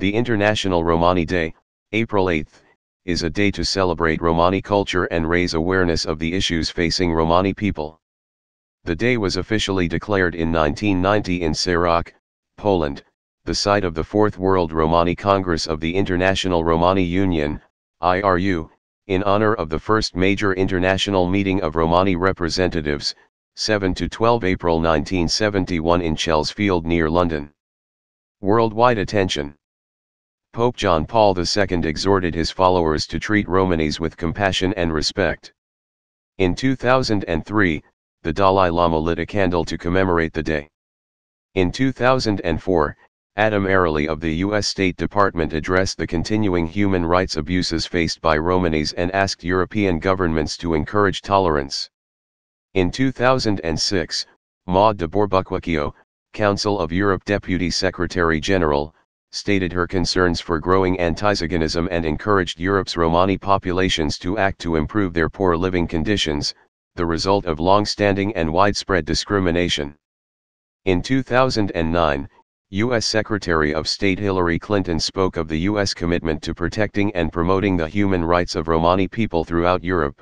The International Romani Day, April 8, is a day to celebrate Romani culture and raise awareness of the issues facing Romani people. The day was officially declared in 1990 in Serock, Poland, the site of the Fourth World Romani Congress of the International Romani Union, IRU, in honor of the first major international meeting of Romani representatives, 7 to 12 April 1971 in Chelsfield near London. Worldwide attention. Pope John Paul II exhorted his followers to treat Romanis with compassion and respect. In 2003, the Dalai Lama lit a candle to commemorate the day. In 2004, Adam Ereli of the US State Department addressed the continuing human rights abuses faced by Romanis and asked European governments to encourage tolerance. In 2006, Maud de Boer-Buquicchio, Council of Europe Deputy Secretary General, stated her concerns for growing antiziganism and encouraged Europe's Romani populations to act to improve their poor living conditions, the result of long-standing and widespread discrimination. In 2009, US Secretary of State Hillary Clinton spoke of the US commitment to protecting and promoting the human rights of Romani people throughout Europe.